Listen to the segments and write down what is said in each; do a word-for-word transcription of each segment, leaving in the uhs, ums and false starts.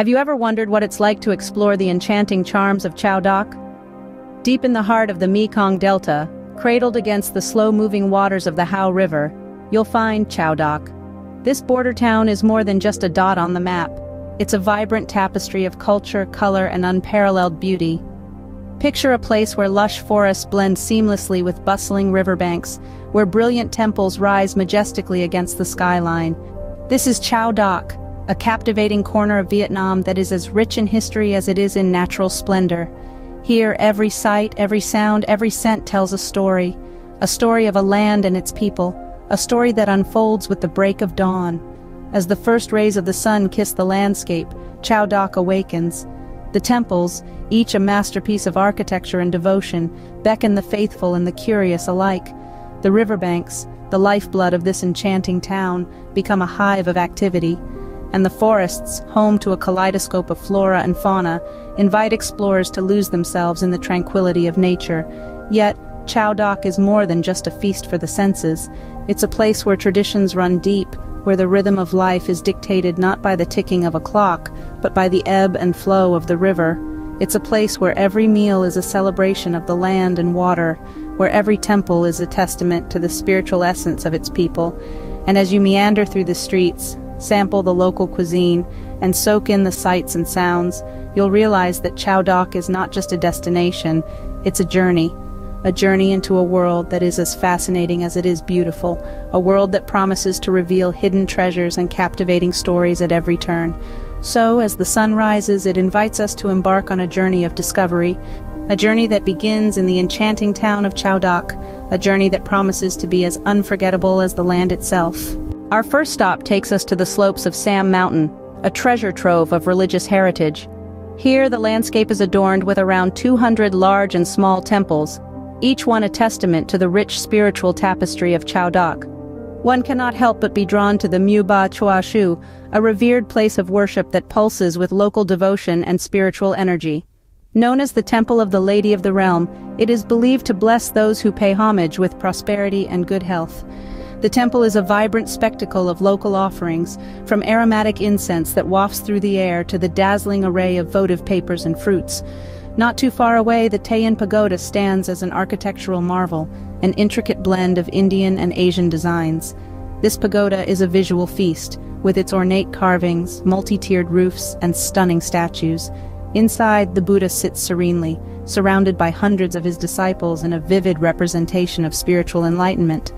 Have you ever wondered what it's like to explore the enchanting charms of Chau Doc? Deep in the heart of the Mekong Delta, cradled against the slow-moving waters of the Hau River, you'll find Chau Doc. This border town is more than just a dot on the map. It's a vibrant tapestry of culture, color, and unparalleled beauty. Picture a place where lush forests blend seamlessly with bustling riverbanks, where brilliant temples rise majestically against the skyline. This is Chau Doc, a captivating corner of Vietnam that is as rich in history as it is in natural splendor. Here, every sight, every sound, every scent tells a story. A story of a land and its people. A story that unfolds with the break of dawn. As the first rays of the sun kiss the landscape, Chau Doc awakens. The temples, each a masterpiece of architecture and devotion, beckon the faithful and the curious alike. The riverbanks, the lifeblood of this enchanting town, become a hive of activity, and the forests, home to a kaleidoscope of flora and fauna, invite explorers to lose themselves in the tranquility of nature. Yet, Chau Doc is more than just a feast for the senses. It's a place where traditions run deep, where the rhythm of life is dictated not by the ticking of a clock, but by the ebb and flow of the river. It's a place where every meal is a celebration of the land and water, where every temple is a testament to the spiritual essence of its people. And as you meander through the streets, sample the local cuisine, and soak in the sights and sounds, you'll realize that Chau Doc is not just a destination, it's a journey. A journey into a world that is as fascinating as it is beautiful, a world that promises to reveal hidden treasures and captivating stories at every turn. So, as the sun rises, it invites us to embark on a journey of discovery, a journey that begins in the enchanting town of Chau Doc, a journey that promises to be as unforgettable as the land itself. Our first stop takes us to the slopes of Sam Mountain, a treasure trove of religious heritage. Here, the landscape is adorned with around two hundred large and small temples, each one a testament to the rich spiritual tapestry of Chau Doc. One cannot help but be drawn to the Mieu Ba Chua Xu, a revered place of worship that pulses with local devotion and spiritual energy. Known as the Temple of the Lady of the Realm, it is believed to bless those who pay homage with prosperity and good health. The temple is a vibrant spectacle of local offerings, from aromatic incense that wafts through the air to the dazzling array of votive papers and fruits. Not too far away, the Tay An pagoda stands as an architectural marvel, an intricate blend of Indian and Asian designs. This pagoda is a visual feast, with its ornate carvings, multi-tiered roofs, and stunning statues. Inside, the Buddha sits serenely, surrounded by hundreds of his disciples in a vivid representation of spiritual enlightenment.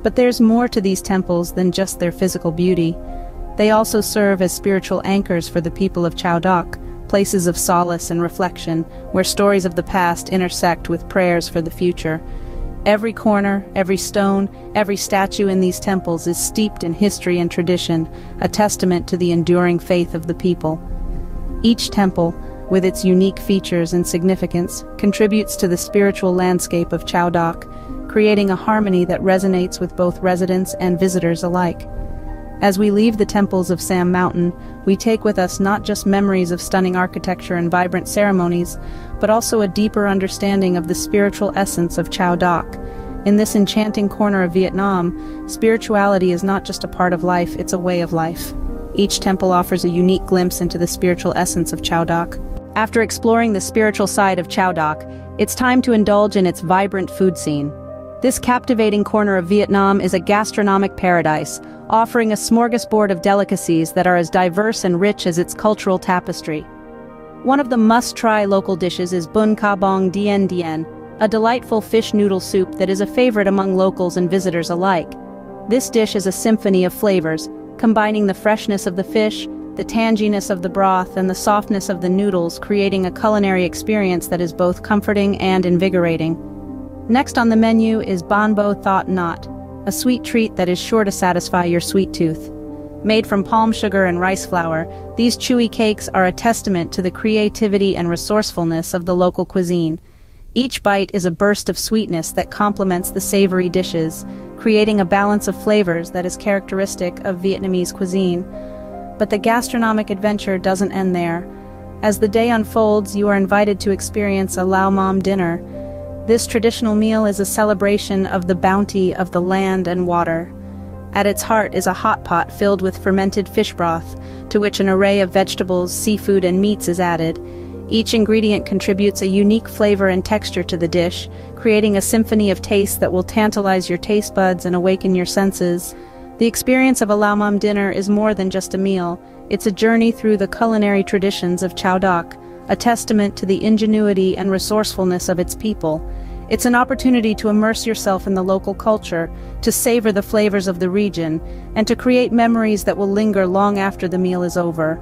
But there's more to these temples than just their physical beauty. They also serve as spiritual anchors for the people of Chau Doc, places of solace and reflection, where stories of the past intersect with prayers for the future. Every corner, every stone, every statue in these temples is steeped in history and tradition, a testament to the enduring faith of the people. Each temple, with its unique features and significance, contributes to the spiritual landscape of Chau Doc, creating a harmony that resonates with both residents and visitors alike. As we leave the temples of Sam Mountain, we take with us not just memories of stunning architecture and vibrant ceremonies, but also a deeper understanding of the spiritual essence of Chau Doc. In this enchanting corner of Vietnam, spirituality is not just a part of life, it's a way of life. Each temple offers a unique glimpse into the spiritual essence of Chau Doc. After exploring the spiritual side of Chau Doc, it's time to indulge in its vibrant food scene. This captivating corner of Vietnam is a gastronomic paradise, offering a smorgasbord of delicacies that are as diverse and rich as its cultural tapestry. One of the must-try local dishes is Bun Ca Bong Dien Dien, a delightful fish noodle soup that is a favorite among locals and visitors alike. This dish is a symphony of flavors, combining the freshness of the fish, the tanginess of the broth, and the softness of the noodles, creating a culinary experience that is both comforting and invigorating. Next on the menu is Banh Bao Thot Not, a sweet treat that is sure to satisfy your sweet tooth. Made from palm sugar and rice flour, these chewy cakes are a testament to the creativity and resourcefulness of the local cuisine. Each bite is a burst of sweetness that complements the savory dishes, creating a balance of flavors that is characteristic of Vietnamese cuisine. But the gastronomic adventure doesn't end there. As the day unfolds, you are invited to experience a Lao Mom dinner. This traditional meal is a celebration of the bounty of the land and water. At its heart is a hot pot filled with fermented fish broth, to which an array of vegetables, seafood and meats is added. Each ingredient contributes a unique flavor and texture to the dish, creating a symphony of tastes that will tantalize your taste buds and awaken your senses. The experience of a Lao Mom dinner is more than just a meal, it's a journey through the culinary traditions of Chau Doc, a testament to the ingenuity and resourcefulness of its people. It's an opportunity to immerse yourself in the local culture, to savor the flavors of the region, and to create memories that will linger long after the meal is over.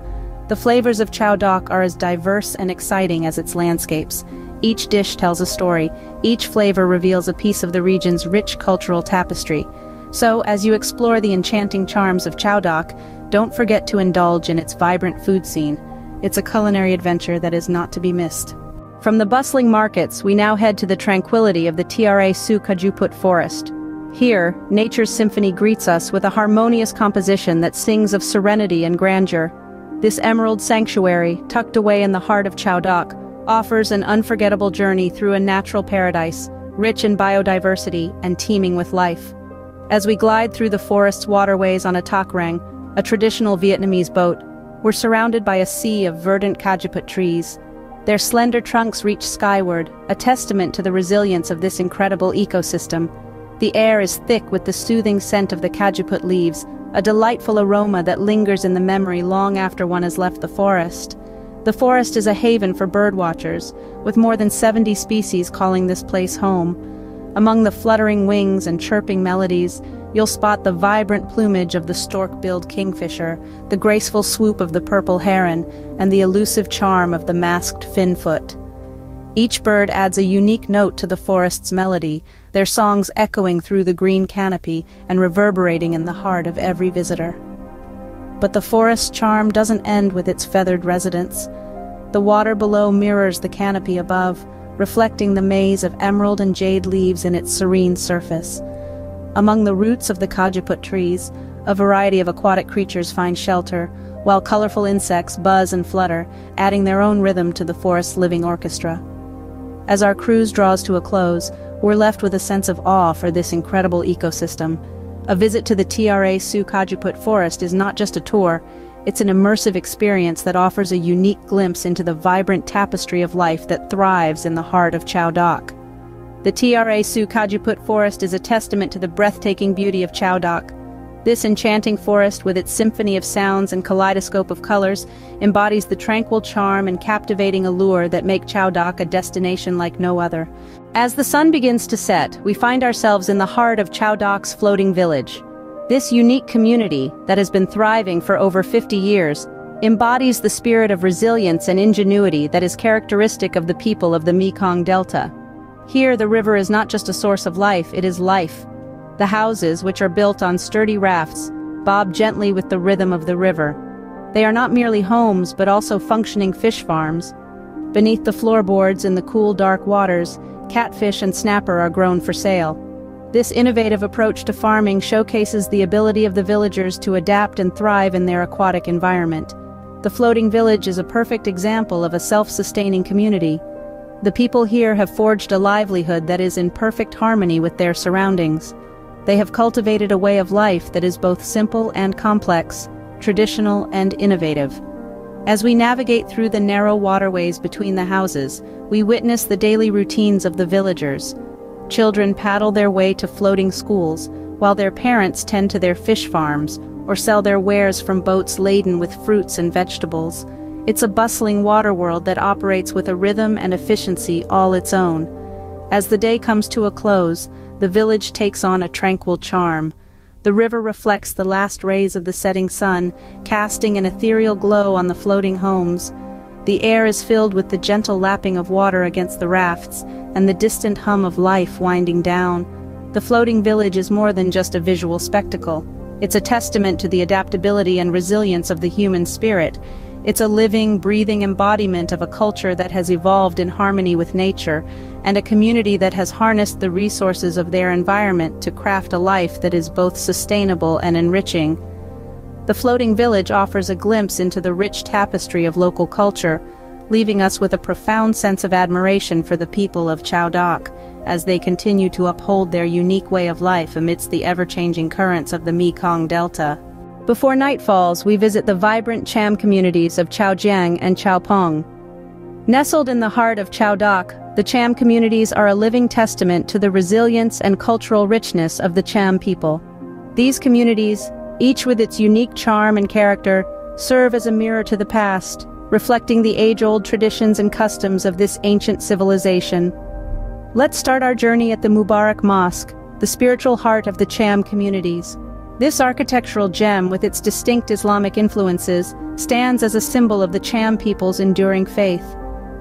The flavors of Chau Doc are as diverse and exciting as its landscapes. Each dish tells a story, each flavor reveals a piece of the region's rich cultural tapestry. So, as you explore the enchanting charms of Chau Doc, don't forget to indulge in its vibrant food scene. It's a culinary adventure that is not to be missed. From the bustling markets, we now head to the tranquility of the Tra Su Cajuput Forest. Here, nature's symphony greets us with a harmonious composition that sings of serenity and grandeur. This emerald sanctuary, tucked away in the heart of Chau Doc, offers an unforgettable journey through a natural paradise, rich in biodiversity and teeming with life. As we glide through the forest's waterways on a tac rang, a traditional Vietnamese boat, we're surrounded by a sea of verdant cajuput trees. Their slender trunks reach skyward, a testament to the resilience of this incredible ecosystem. The air is thick with the soothing scent of the cajuput leaves, a delightful aroma that lingers in the memory long after one has left the forest. The forest is a haven for birdwatchers, with more than seventy species calling this place home. Among the fluttering wings and chirping melodies, you'll spot the vibrant plumage of the stork-billed kingfisher, the graceful swoop of the purple heron, and the elusive charm of the masked finfoot. Each bird adds a unique note to the forest's melody, their songs echoing through the green canopy and reverberating in the heart of every visitor. But the forest's charm doesn't end with its feathered residents. The water below mirrors the canopy above, reflecting the maze of emerald and jade leaves in its serene surface. Among the roots of the cajuput trees, a variety of aquatic creatures find shelter, while colorful insects buzz and flutter, adding their own rhythm to the forest's living orchestra. As our cruise draws to a close, we're left with a sense of awe for this incredible ecosystem. A visit to the Tra Su Cajuput Forest is not just a tour, it's an immersive experience that offers a unique glimpse into the vibrant tapestry of life that thrives in the heart of Chau Doc. The Tra Su Cajuput Forest is a testament to the breathtaking beauty of Chau Doc. This enchanting forest, with its symphony of sounds and kaleidoscope of colors, embodies the tranquil charm and captivating allure that make Chau Doc a destination like no other. As the sun begins to set, we find ourselves in the heart of Chau Doc's floating village. This unique community, that has been thriving for over fifty years, embodies the spirit of resilience and ingenuity that is characteristic of the people of the Mekong Delta. Here, the river is not just a source of life, it is life. The houses, which are built on sturdy rafts, bob gently with the rhythm of the river. They are not merely homes but also functioning fish farms. Beneath the floorboards in the cool, dark waters, catfish and snapper are grown for sale. This innovative approach to farming showcases the ability of the villagers to adapt and thrive in their aquatic environment. The floating village is a perfect example of a self-sustaining community. The people here have forged a livelihood that is in perfect harmony with their surroundings. They have cultivated a way of life that is both simple and complex, traditional and innovative. As we navigate through the narrow waterways between the houses, we witness the daily routines of the villagers. Children paddle their way to floating schools, while their parents tend to their fish farms or sell their wares from boats laden with fruits and vegetables. It's a bustling water world that operates with a rhythm and efficiency all its own. As the day comes to a close, the village takes on a tranquil charm. The river reflects the last rays of the setting sun, casting an ethereal glow on the floating homes. The air is filled with the gentle lapping of water against the rafts, and the distant hum of life winding down. The floating village is more than just a visual spectacle. It's a testament to the adaptability and resilience of the human spirit. It's a living, breathing embodiment of a culture that has evolved in harmony with nature, and a community that has harnessed the resources of their environment to craft a life that is both sustainable and enriching. The floating village offers a glimpse into the rich tapestry of local culture, leaving us with a profound sense of admiration for the people of Chau Doc as they continue to uphold their unique way of life amidst the ever-changing currents of the Mekong Delta. Before night falls, we visit the vibrant Cham communities of Chau Giang and Chau Pong. Nestled in the heart of Chau Doc, the Cham communities are a living testament to the resilience and cultural richness of the Cham people. These communities, each with its unique charm and character, serve as a mirror to the past, reflecting the age-old traditions and customs of this ancient civilization. Let's start our journey at the Mubarak Mosque, the spiritual heart of the Cham communities. This architectural gem, with its distinct Islamic influences, stands as a symbol of the Cham people's enduring faith.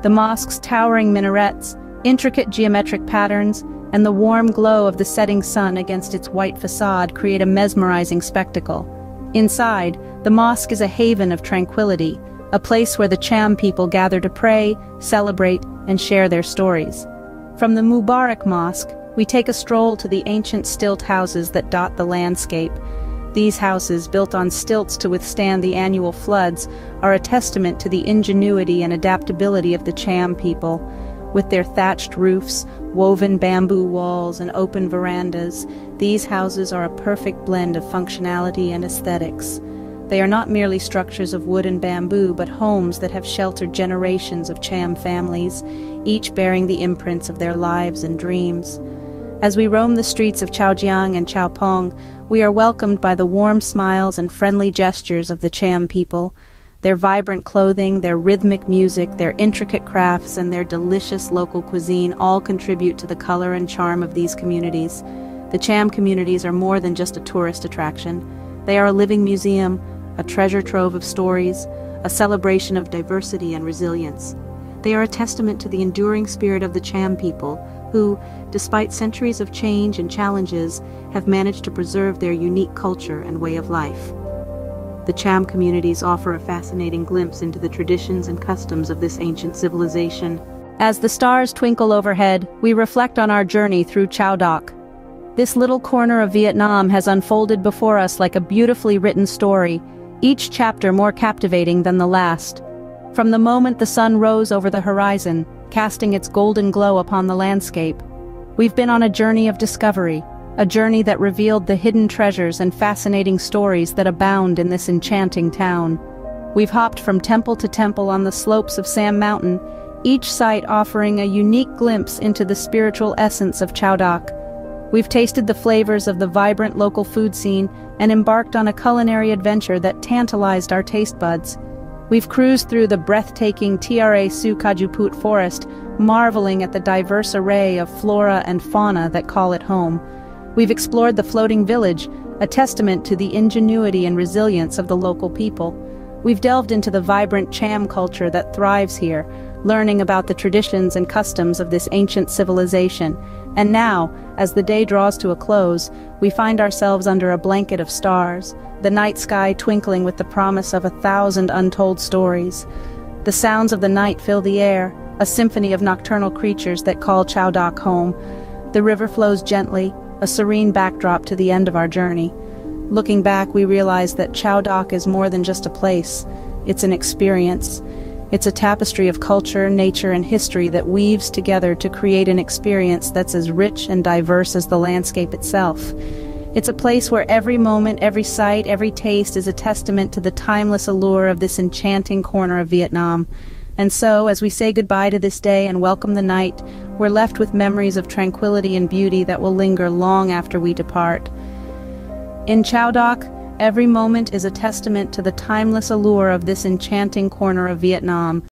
The mosque's towering minarets, intricate geometric patterns, and the warm glow of the setting sun against its white facade create a mesmerizing spectacle. Inside, the mosque is a haven of tranquility, a place where the Cham people gather to pray, celebrate, and share their stories. From the Mubarak Mosque, we take a stroll to the ancient stilt houses that dot the landscape. These houses, built on stilts to withstand the annual floods, are a testament to the ingenuity and adaptability of the Cham people. With their thatched roofs, woven bamboo walls, and open verandas, these houses are a perfect blend of functionality and aesthetics. They are not merely structures of wood and bamboo, but homes that have sheltered generations of Cham families, each bearing the imprints of their lives and dreams. As we roam the streets of Chau Giang and Chau Pong, we are welcomed by the warm smiles and friendly gestures of the Cham people. Their vibrant clothing, their rhythmic music, their intricate crafts, and their delicious local cuisine all contribute to the color and charm of these communities. The Cham communities are more than just a tourist attraction. They are a living museum, a treasure trove of stories, a celebration of diversity and resilience. They are a testament to the enduring spirit of the Cham people, who, despite centuries of change and challenges, have managed to preserve their unique culture and way of life. The Cham communities offer a fascinating glimpse into the traditions and customs of this ancient civilization. As the stars twinkle overhead, we reflect on our journey through Chau Doc. This little corner of Vietnam has unfolded before us like a beautifully written story, each chapter more captivating than the last. From the moment the sun rose over the horizon, casting its golden glow upon the landscape, we've been on a journey of discovery, a journey that revealed the hidden treasures and fascinating stories that abound in this enchanting town. We've hopped from temple to temple on the slopes of Sam Mountain, each site offering a unique glimpse into the spiritual essence of Chau Doc. We've tasted the flavors of the vibrant local food scene and embarked on a culinary adventure that tantalized our taste buds. We've cruised through the breathtaking Tra Su Cajuput Forest, marveling at the diverse array of flora and fauna that call it home. We've explored the floating village, a testament to the ingenuity and resilience of the local people. We've delved into the vibrant Cham culture that thrives here, learning about the traditions and customs of this ancient civilization. And now, as the day draws to a close, we find ourselves under a blanket of stars, the night sky twinkling with the promise of a thousand untold stories. The sounds of the night fill the air, a symphony of nocturnal creatures that call Chau Doc home. The river flows gently, a serene backdrop to the end of our journey. Looking back, we realize that Chau Doc is more than just a place. It's an experience. It's a tapestry of culture, nature, and history that weaves together to create an experience that's as rich and diverse as the landscape itself. It's a place where every moment, every sight, every taste is a testament to the timeless allure of this enchanting corner of Vietnam. And so, as we say goodbye to this day and welcome the night, we're left with memories of tranquility and beauty that will linger long after we depart. In Chau Doc, every moment is a testament to the timeless allure of this enchanting corner of Vietnam,